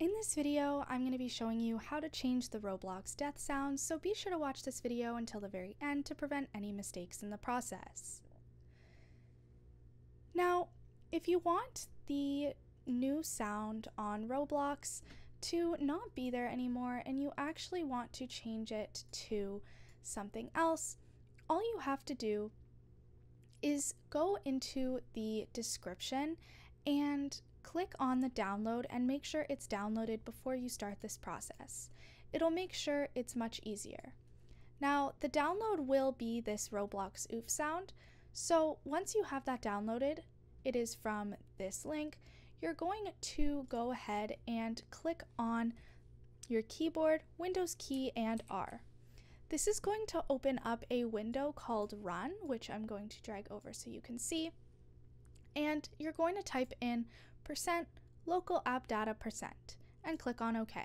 In this video, I'm going to be showing you how to change the Roblox death sounds, so be sure to watch this video until the very end to prevent any mistakes in the process. Now, if you want the new sound on Roblox to not be there anymore and you actually want to change it to something else, all you have to do is go into the description and click on the download and make sure it's downloaded before you start this process. It'll make sure it's much easier. Now, the download will be this Roblox oof sound. So once you have that downloaded, it is from this link, you're going to go ahead and click on your keyboard, Windows key and R. This is going to open up a window called Run, which I'm going to drag over so you can see. And you're going to type in %localappdata% and click on OK.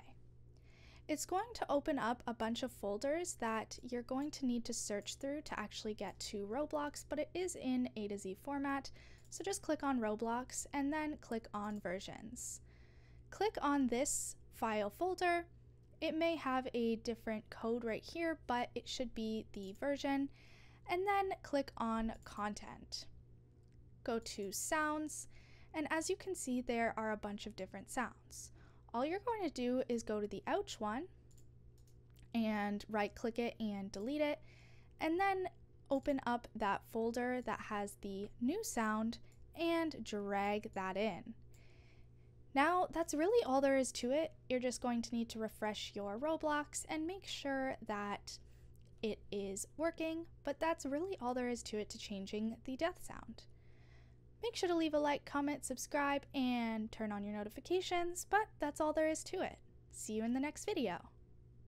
It's going to open up a bunch of folders that you're going to need to search through to actually get to Roblox, but it is in A to Z format. So just click on Roblox and then click on versions. Click on this file folder. It may have a different code right here, but it should be the version. And then click on content. Go to sounds. And as you can see, there are a bunch of different sounds. All you're going to do is go to the ouch one and right click it and delete it, and then open up that folder that has the new sound and drag that in. Now that's really all there is to it. You're just going to need to refresh your Roblox and make sure that it is working, but that's really all there is to it to changing the death sound. Make sure to leave a like, comment, subscribe, and turn on your notifications, but that's all there is to it. See you in the next video.